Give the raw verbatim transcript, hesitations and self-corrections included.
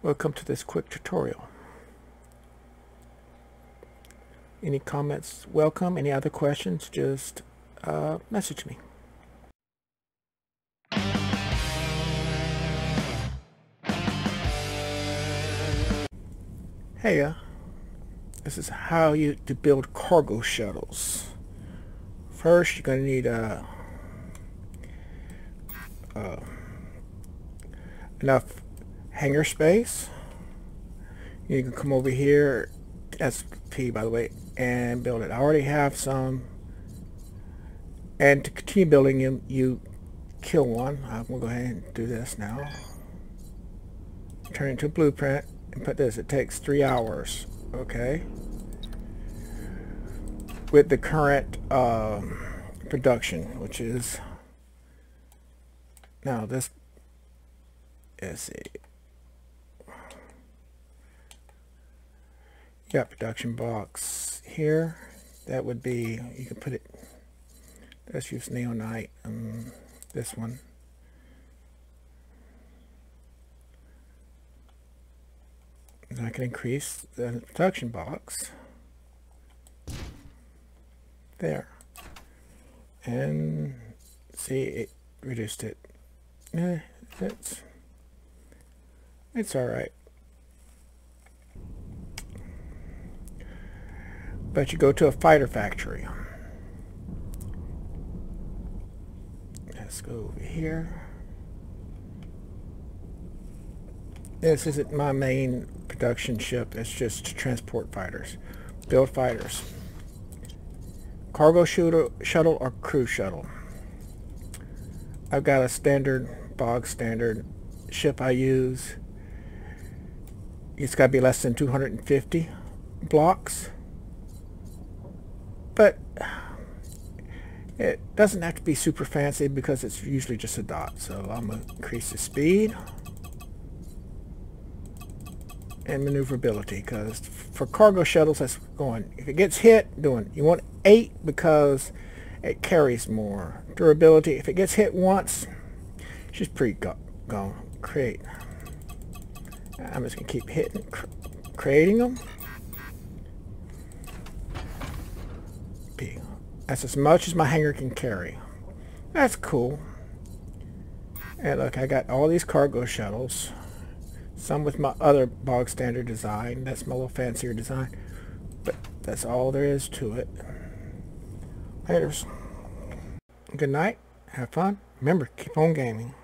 Welcome to this quick tutorial. Any comments welcome, any other questions, just uh, message me. Hey, uh, this is how you to build cargo shuttles. First, you're going to need uh, uh, enough hangar space. You can come over here, that's P by the way, and build it. I already have some, and to continue building, you, you kill one. I'm going to go ahead and do this now. Turn it into a blueprint and put this. It takes three hours, okay? With the current um, production, which is, now this, let's see. Yeah, production box here. That would be, you can put it, let's use neonite, um, this one. And I can increase the production box there, and see, it reduced it. Eh, it's it's all right, but you go to a fighter factory. Let's go over here. This isn't my main production ship, it's just to transport fighters, build fighters. Cargo shooter, shuttle or crew shuttle. I've got a standard, bog standard ship I use. It's got to be less than two hundred fifty blocks. But it doesn't have to be super fancy because it's usually just a dot. So I'm going to increase the speed and maneuverability, because for cargo shuttles, that's going, if it gets hit, doing, you want eight because it carries more durability. If it gets hit once, she's pretty go gone. Create, I'm just gonna keep hitting, cr creating them. P. That's as much as my hangar can carry. That's cool. And look, I got all these cargo shuttles. Some with my other bog standard design. That's my little fancier design. But that's all there is to it. Laters. Good night. Have fun. Remember, keep on gaming.